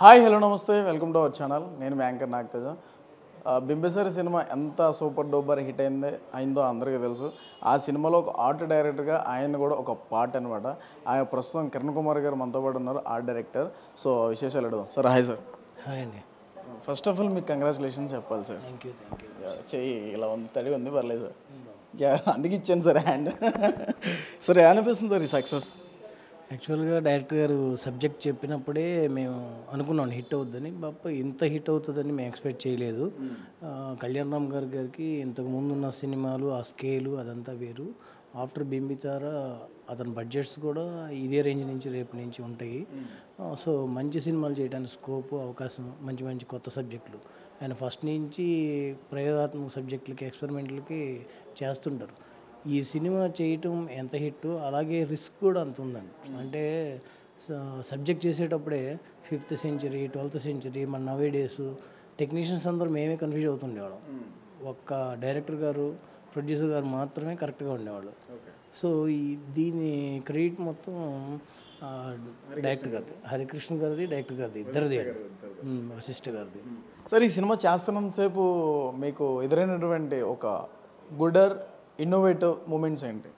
Hi, hello, namaste. Welcome to our channel. I am anchor Nagteja. Bimbisara cinema anta super duper hit ayinde ayindo andariki telusu aa cinema lo oka art director ga ayana kuda oka part anamata aa prastutam Kiran Kumar garu mantho padu unnaru art director so visheshalu adudam sir hi sir hi andi first of all meek congratulations cheppali sir thank you cheyi ila untadi undi parle sir yeah andiki ichchen sir hand sir em anipisthundi sir ee success actually ga director garu subject cheppinappude mem anukunnam hit avudani bappa inta hit avutadani mem expect cheyaledu Kalyan Ram gar gariki intaku mundu unna cinemalu aa scale adantha veru after Bimbisara adani budgets kuda ide range nunchi repu nunchi untayi so manchi cinemalu cheyadaniki scope avakasam manchi manchi kotta subjectlu and first nunchi prayogatmaka subjectluki experimentalki chestuntaru ఈ సినిమా చేయటం ఎంత hit అలాగే risk కూడా అంత ఉందండి అంటే subject చేసేటప్పుడే 5th సెంచరీ 12th సెంచరీ మన నౌ డేస్ టెక్నీషియన్స్ అందరూ మేమే కన్ఫ్యూజ్ అవుతుండేవాళ్ళం ఒక్క డైరెక్టర్ గారు ప్రొడ్యూసర్ గారు మాత్రమే కరెక్ట్గా ఉండేవాళ్ళు సో దీని క్రెడిట్ మొత్తం డైరెక్టర్ గారిది హరికృష్ణ గారిది డైరెక్టర్ గారిది ఇద్దరిది అసిస్ట్ గారిది సార్ ఈ సినిమా చేస్తున్నంతసేపు మీకు ఎదురైనటువంటి ఒక గుడర్ ఇన్నోవేటివ్ మూమెంట్స్ ఏంటి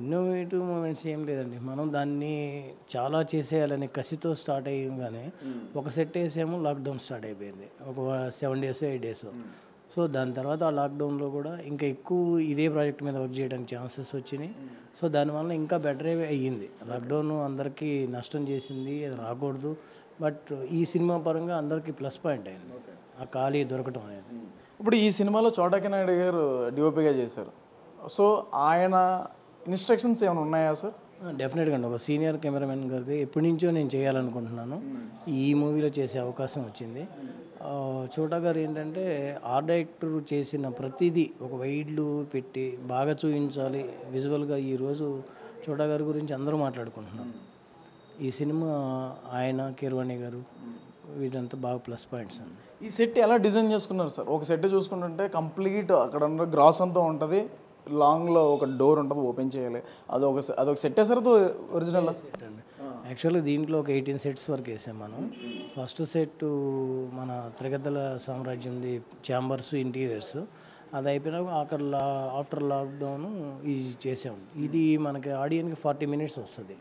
ఇన్నోవేటివ్ మూమెంట్స్ ఏం లేదండి మనం దాన్ని చాలా చేసేయాలని కసితో స్టార్ట్ అయ్యంగానే ఒక సెట్ వేసేమో లాక్డౌన్ స్టార్ట్ అయిపోయింది ఒక 7 days 8 days సో దాని తర్వాత ఆ లాక్డౌన్లో కూడా ఇంకా ఎక్కువ ఇదే ప్రాజెక్ట్ మీద వర్క్ చేయడానికి ఛాన్సెస్ వచ్చినాయి సో దానివల్ల ఇంకా బెటర్ అయ్యింది లాక్డౌన్ అందరికీ నష్టం చేసింది అది రాకూడదు బట్ ఈ సినిమా పరంగా అందరికీ ప్లస్ పాయింట్ అయింది ఆ ఖాళీ దొరకటం అనేది ఇప్పుడు ఈ సినిమాలో చోటకి నాయుడు గారు డిఓపిగా చేశారు సో ఆయన ఇన్స్ట్రక్షన్స్ ఏమైనా ఉన్నాయా సార్ డెఫినెట్గా ఒక సీనియర్ కెమెరామెన్ గారికి ఎప్పటి నుంచో నేను చేయాలనుకుంటున్నాను ఈ మూవీలో చేసే అవకాశం వచ్చింది చోటా గారు ఏంటంటే ఆర్ట్ డైరెక్టర్ చేసిన ప్రతిదీ ఒక వైడ్లు పెట్టి బాగా చూపించాలి విజువల్గా ఈరోజు చోటా గారి గురించి అందరూ మాట్లాడుకుంటున్నాను ఈ సినిమా ఆయన కీర్వాణి గారు వీటంతా బాగా ప్లస్ పాయింట్స్ అండి ఈ సెట్ ఎలా డిజైన్ చేసుకున్నారు సార్ ఒక సెట్ చూసుకుంటుంటే కంప్లీట్ అక్కడ గ్రాస్ అంతా ఉంటుంది లాంగ్లో ఒక డోర్ ఉంటుంది ఓపెన్ చేయాలి అదొక సెట్ సార్ ఒరిజినల్ సెట్ అండి యాక్చువల్గా దీంట్లో ఒక 18 sets వరకు వేసాం మనం ఫస్ట్ సెట్ మన త్రిగతల సామ్రాజ్యంది ఛాంబర్స్ ఇంటీరియర్స్ అది అయిపోయినా అక్కడ ఆఫ్టర్ లాక్డౌన్ ఇది చేసాం ఇది మనకి ఆడియన్కి 40 minutes వస్తుంది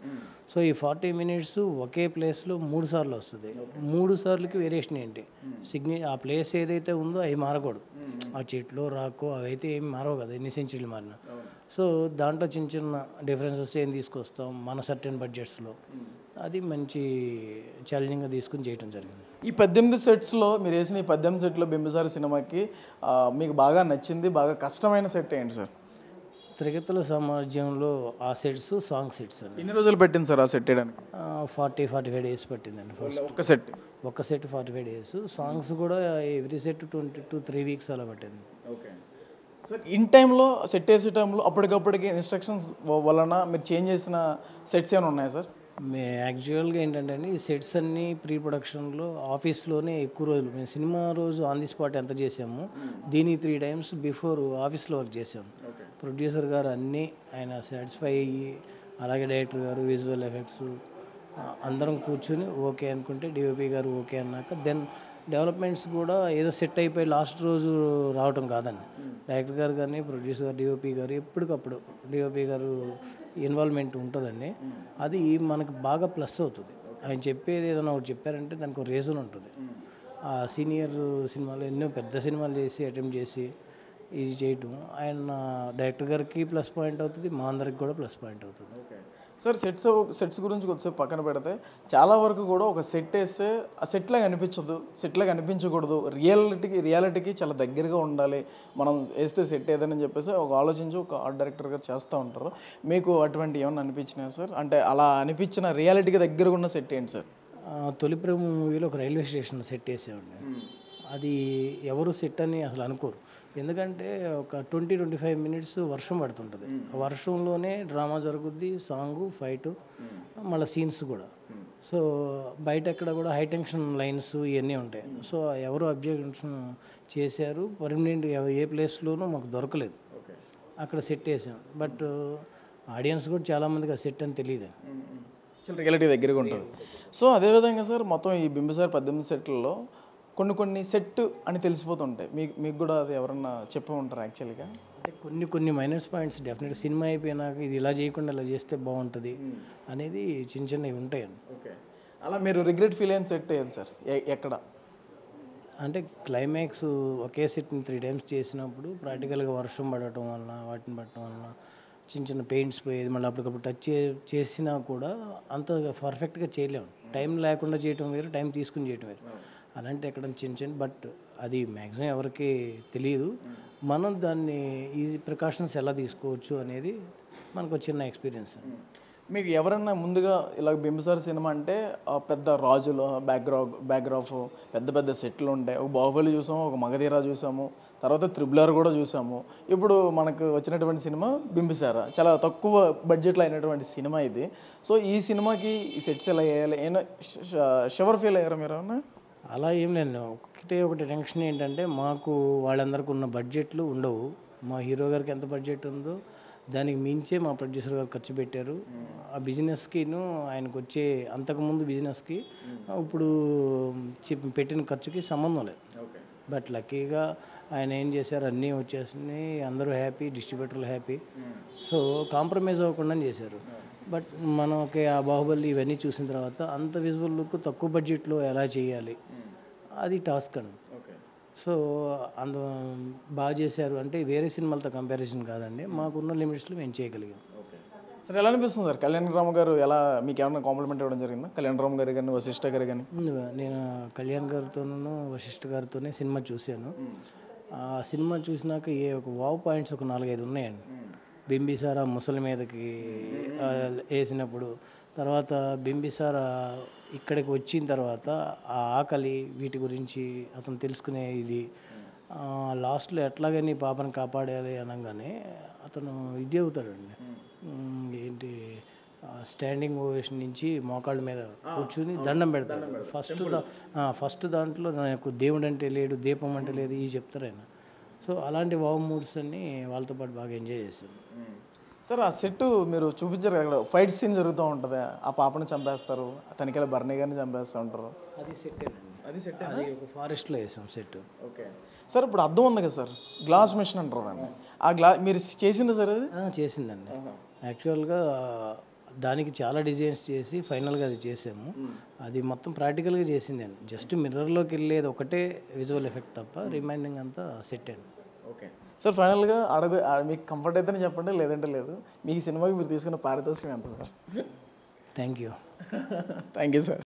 సో ఈ 40 minutes ఒకే ప్లేస్లో 3 సార్లు వస్తుంది 3 సార్లకి వేరియేషన్ ఏంటి ఆ ప్లేస్ ఏదైతే ఉందో అవి మారకూడదు ఆ చెట్లు రాకో అవి అయితే ఏమి మారవు కదా ఎన్ని సెంచరీలు మారినా సో దాంట్లో చిన్న చిన్న డిఫరెన్సెస్ ఏం తీసుకొస్తాం మన సర్టెన్ బడ్జెట్స్లో అది మంచి ఛాలెంజింగ్గా తీసుకుని చేయడం జరిగింది ఈ 18 sets మీరు వేసిన ఈ 18 sets బింబిసార సినిమాకి మీకు బాగా నచ్చింది బాగా కష్టమైన సెట్ ఏంటి సార్ త్రిగతల సామ్రాజ్యంలో ఆ సెట్స్ సాంగ్ సెట్స్ అండి ఎన్ని రోజులు పెట్టింది సార్ ఆ సెట్ వేయడానికి 40-45 days పట్టిందండి ఫస్ట్ ఒక్క సెట్ 45 days సాంగ్స్ కూడా ఎవ్రీ సెట్ 22-3 weeks అలా పట్టింది ఓకే సార్ ఇన్ టైంలో సెట్ వేసే టైంలో అప్పటికప్పటికి ఇన్స్ట్రక్షన్స్ వలన మీరు చేంజ్ చేసిన సెట్స్ ఏమైనా ఉన్నాయా సార్ మే యాక్చువల్గా ఏంటంటే అండి ఈ సెట్స్ అన్నీ ప్రీ ప్రొడక్షన్లో ఆఫీస్లోనే ఎక్కువ రోజులు మేము సినిమా రోజు ఆన్ ది స్పాట్ ఎంత చేసాము దీన్ని 3 times బిఫోర్ ఆఫీస్లో వర్క్ చేసాము ప్రొడ్యూసర్ గారు అన్నీ ఆయన సాటిస్ఫై అయ్యి అలాగే డైరెక్టర్ గారు విజువల్ ఎఫెక్ట్స్ అందరం కూర్చుని ఓకే అనుకుంటే డిఓపి గారు ఓకే అన్నాక దెన్ డెవలప్మెంట్స్ కూడా ఏదో సెట్ అయిపోయి లాస్ట్ రోజు రావటం కాదండి డైరెక్టర్ గారు కానీ ప్రొడ్యూసర్ గారు డిఓపి గారు ఎప్పటికప్పుడు డిఓపి గారు ఇన్వాల్వ్మెంట్ ఉంటుందండి అది మనకు బాగా ప్లస్ అవుతుంది ఆయన చెప్పేది ఏదైనా ఒకటి చెప్పారంటే దానికి ఒక రీజన్ ఉంటుంది ఆ సీనియర్ సినిమాలు ఎన్నో పెద్ద సినిమాలు చేసి అటెంప్ట్ చేసి ఇది చేయటం ఆయన డైరెక్టర్ గారికి ప్లస్ పాయింట్ అవుతుంది మా అందరికి కూడా ప్లస్ పాయింట్ అవుతుంది సార్ సెట్స్ గురించి కొద్దిసేపు పక్కన పెడితే చాలా వరకు కూడా ఒక సెట్ వేస్తే ఆ సెట్లాగా అనిపించదు సెట్లాగా అనిపించకూడదు రియాలిటీకి చాలా దగ్గరగా ఉండాలి మనం వేస్తే సెట్ ఏదని చెప్పేసి ఒక ఆలోచించి ఒక ఆర్ట్ డైరెక్టర్ గారు చేస్తూ ఉంటారు మీకు అటువంటి ఏమన్నా అనిపించినాయి సార్ అంటే అలా అనిపించిన రియాలిటీకి దగ్గరగా ఉన్న సెట్ ఏంటి సార్ తొలి ప్రేమ మూవీలో ఒక రైల్వే స్టేషన్ సెట్ వేసేవాడిని అది ఎవరు సెట్ అని అసలు అనుకోరు ఎందుకంటే ఒక 20-25 minutes వర్షం పడుతుంటుంది వర్షంలోనే డ్రామా జరుగుద్ది సాంగు ఫైట్ మళ్ళీ సీన్స్ కూడా సో బయట ఎక్కడ కూడా హై టెన్షన్ లైన్స్ ఇవన్నీ ఉంటాయి సో ఎవరు అబ్జెక్షన్ చేశారు పర్మనెంట్ ఏ ప్లేస్లోనూ మాకు దొరకలేదు అక్కడ సెట్ వేసాం బట్ ఆడియన్స్ కూడా చాలామందికి ఆ సెట్ అని తెలియదు relative దగ్గరగా ఉంటుంది సో అదే విధంగా సార్ మొత్తం ఈ బింబిసార 18 సెట్లలో కొన్ని కొన్ని సెట్ అని తెలిసిపోతుంటాయి మీకు మీకు కూడా అది ఎవరన్నా చెప్పే ఉంటారు యాక్చువల్లీ గా అంటే కొన్ని కొన్ని మైనస్ పాయింట్స్ డెఫినెట్ సినిమా అయిపోయినాక ఇది ఇలా చేయకుండా ఇలా చేస్తే బాగుంటది అనేది చిన్న చిన్నవి ఉంటాయి ఓకే అలా మీరు రిగ్రెట్ ఫీల్ అయిన సెట్ ఏంది సార్ ఎక్కడ అంటే క్లైమాక్స్ ఒకే సెట్ ని 3 టైమ్స్ చేసినప్పుడు ప్రాక్టికల్ గా వర్షం పడటం వల్లా వాటిని పట్టడం వల్లా చిన్న చిన్న పెయింట్స్ పోయేది మళ్ళీ అప్పటికప్పుడు టచ్ చేసినా కూడా అంత పర్ఫెక్ట్గా చేయలేము టైం లేకుండా చేయటం వేరు టైం తీసుకుని చేయటం వేరు అలాంటి ఎక్కడ చిన్న చిన్న బట్ అది మ్యాక్సిమం ఎవరికి తెలియదు మనం దాన్ని ఈ ప్రికాషన్స్ ఎలా తీసుకోవచ్చు అనేది మనకు చిన్న ఎక్స్పీరియన్స్ మీకు ఎవరన్నా ముందుగా ఇలా బింబిసార సినిమా అంటే పెద్ద రాజులు బ్యాక్గ్రాఫ్ పెద్ద పెద్ద సెట్లు ఉంటాయి ఒక బాహుబలి చూసాము ఒక మగధీరా చూసాము తర్వాత త్రిబులర్ కూడా చూసాము ఇప్పుడు మనకు వచ్చినటువంటి సినిమా బింబిసార చాలా తక్కువ బడ్జెట్లో అయినటువంటి సినిమా ఇది సో ఈ సినిమాకి ఈ సెట్స్ ఎలా వేయాలి ఏమైనా షవర్ ఫీల్ అయ్యారా మీరు ఏమన్నా అలా ఏం లేదు ఒకటి టెన్షన్ ఏంటంటే మాకు వాళ్ళందరికీ ఉన్న బడ్జెట్లు ఉండవు మా హీరో గారికి ఎంత బడ్జెట్ ఉందో దానికి మించే మా ప్రొడ్యూసర్ గారు ఖర్చు పెట్టారు ఆ బిజినెస్కిను ఆయనకు వచ్చే అంతకుముందు బిజినెస్కి ఇప్పుడు పెట్టిన ఖర్చుకి సంబంధం లేదు బట్ లక్కీగా ఆయన ఏం చేశారు అన్నీ వచ్చేసినాయి అందరూ హ్యాపీ డిస్ట్రిబ్యూటర్లు హ్యాపీ సో కాంప్రమైజ్ అవ్వకుండా చేశారు బట్ మనకి ఆ బాహుబలి ఇవన్నీ చూసిన తర్వాత అంత విజువల్ లుక్ తక్కువ బడ్జెట్లో ఎలా చేయాలి అది టాస్క్ అండి సో అందు బాగా చేశారు అంటే వేరే సినిమాలతో కంపారిజన్ కాదండి మాకున్న లిమిట్స్లో మేము చేయగలిగాం సార్ ఎలా అనిపిస్తుంది సార్ కళ్యాణ్ రామ్ గారు ఎలా మీకు ఏమైనా కాంప్లిమెంట్ ఇవ్వడం జరిగిందా కళ్యాణ్ రామ్ గారు కానీ వశిష్ఠ గారు కానీ నేను కళ్యాణ్ గారితోనూ వశిష్ఠ గారితోనే సినిమా చూశాను ఆ సినిమా చూసినాక ఏ ఒక వావ్ పాయింట్స్ ఒక 4-5 ఉన్నాయండి బింబిసార ముసలి మీదకి వేసినప్పుడు తర్వాత బింబిసార ఇక్కడికి వచ్చిన తర్వాత ఆ ఆకలి వీటి గురించి అతను తెలుసుకునే ఇది లాస్ట్లో ఎట్లాగని పాపను కాపాడాలి అనగానే అతను ఇది అవుతాడండి ఏంటి స్టాండింగ్ ఓవేషన్ నుంచి మోకాళ్ళ మీద కూర్చుని దండం పెడతాడు ఫస్ట్ దాంట్లో నాకు దేవుడు అంటే లేడు దీపం అంటే లేదు ఇది చెప్తారు ఆయన సో అలాంటి వావ్ మూడ్స్ అన్ని వాళ్ళతో పాటు బాగా ఎంజాయ్ చేశాను సార్ ఆ సెట్ మీరు చూపించారు అక్కడ ఫైట్ సీన్ జరుగుతూ ఉంటుంది ఆ పాపను చంపేస్తారు తనకెళ్ళ బర్నీ గారిని చంపేస్తూ ఉంటారు అది సెట్ అది ఒక ఫారెస్ట్లో వేసాం సెట్ ఓకే సార్ ఇప్పుడు అర్థం ఉంది కదా సార్ గ్లాస్ మిషన్ అంటారు దాన్ని ఆ గ్లాస్ మీరు చేసిందా సార్ అది చేసిందండి యాక్చువల్గా దానికి చాలా డిజైన్స్ చేసి ఫైనల్గా అది చేసాము అది మొత్తం ప్రాక్టికల్గా చేసింది అండి జస్ట్ మిర్రర్లోకి వెళ్ళేది ఒకటే విజువల్ ఎఫెక్ట్ తప్ప రిమైనింగ్ అంతా సెట్ అండి ఓకే సార్ ఫైనల్గా అడుగు మీకు కంఫర్ట్ అయితేనే చెప్పండి లేదంటే లేదు మీకు సినిమాకి మీరు తీసుకున్న పారితోషికం ఎంత సార్ థ్యాంక్ యూ సార్